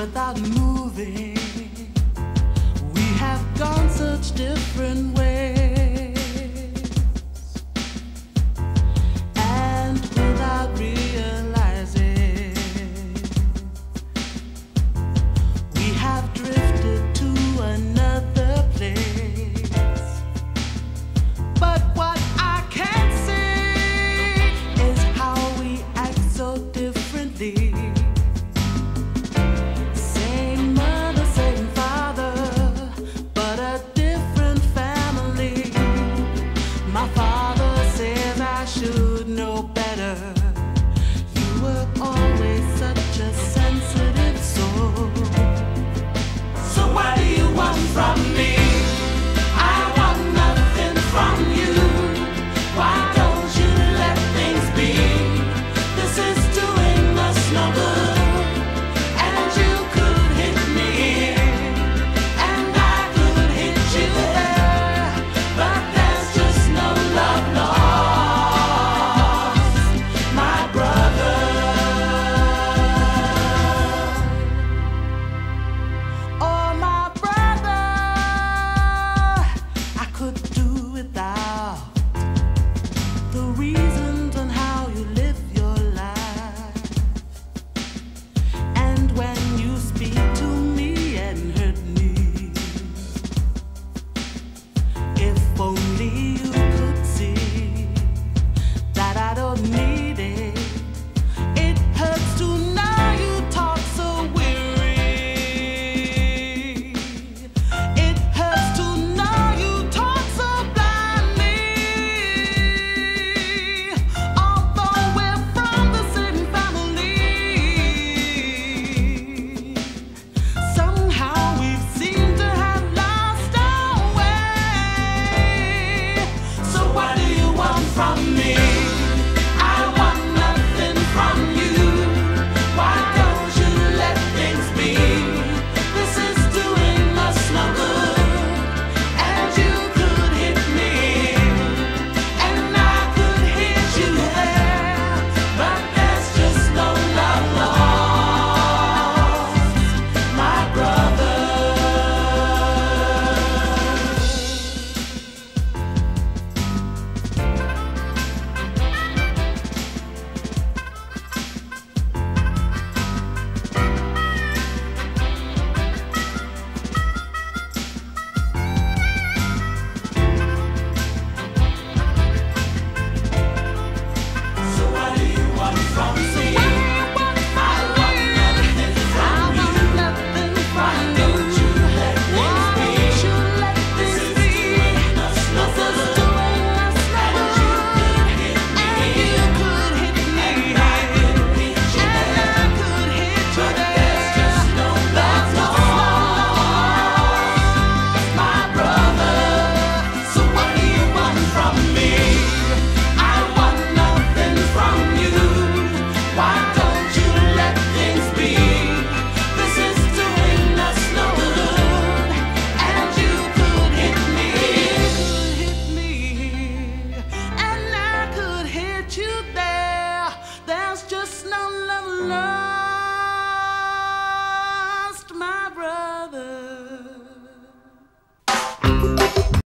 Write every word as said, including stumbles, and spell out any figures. without moving.